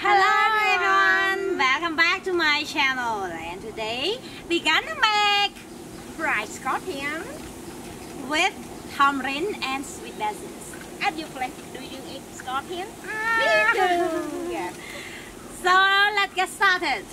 Hello everyone, welcome back to my channel, and today we're gonna make fried scorpion with tamarind and sweet basil. At your place, do you eat scorpion? Me too! Yeah. So let's get started.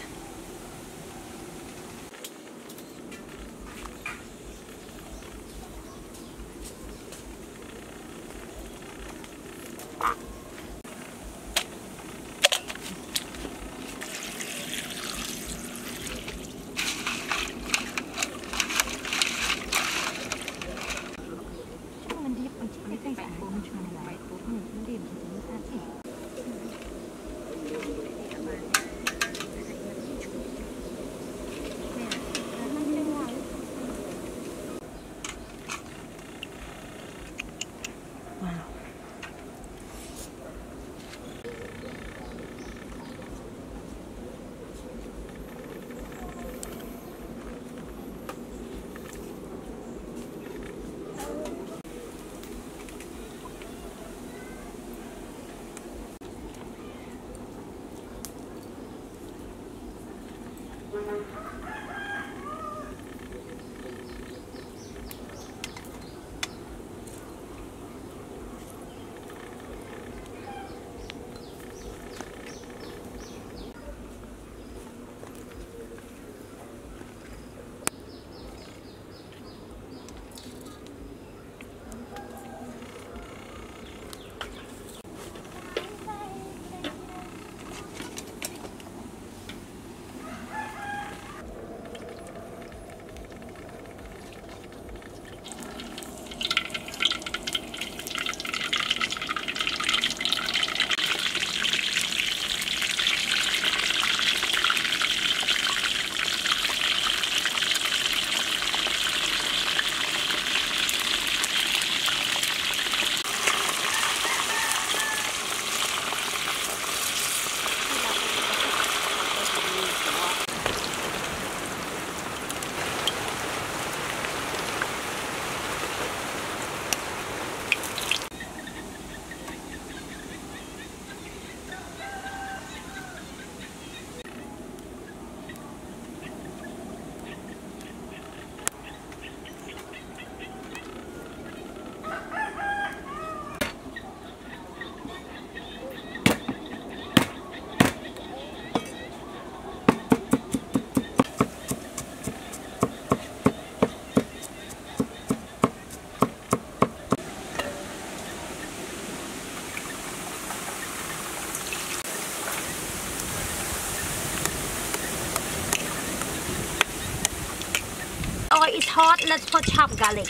It's hot, let's put chopped garlic.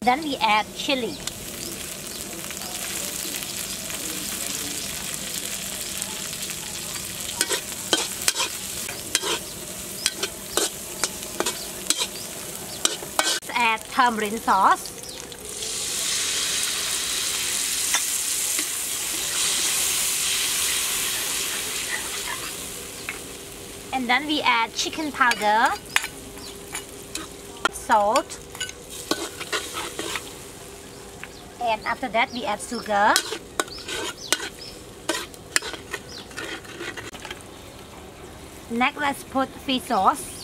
Then we add chili. Let's add tamarind sauce. And then we add chicken powder, salt, and after that we add sugar. Next, let's put fish sauce.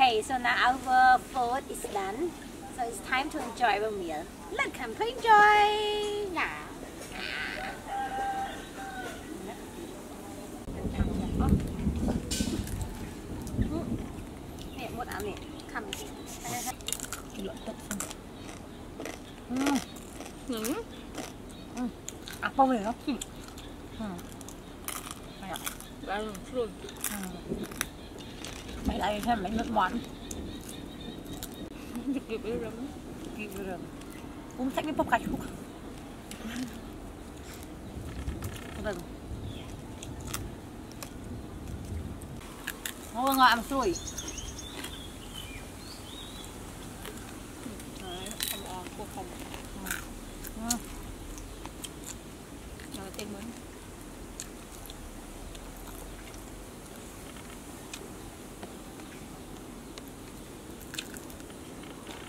Okay, so now our food is done, so it's time to enjoy our meal. Let's come to enjoy now. Mày lại thêm mấy nước món. Give it up. Uống sách với bóp cạch không? هو ناعم شوي.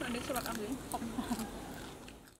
Ini surat ambil.